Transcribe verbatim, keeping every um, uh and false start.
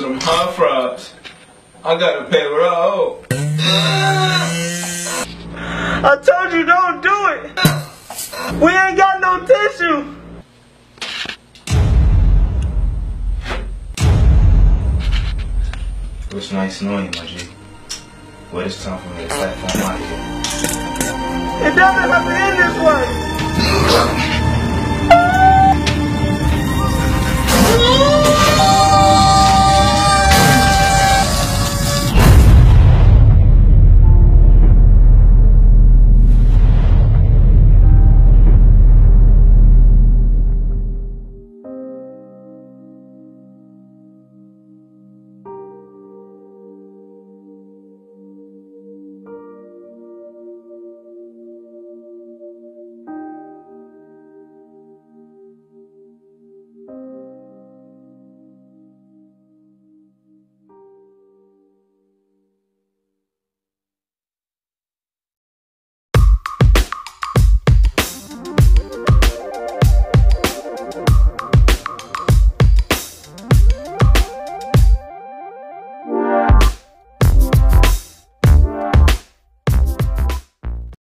bunch of them hot frogs. I gotta pay what I owe. I told you don't do it. We ain't got no tissue. It was nice knowing you, my G. Well, it's time for me to platform out of here. It doesn't have to end this way.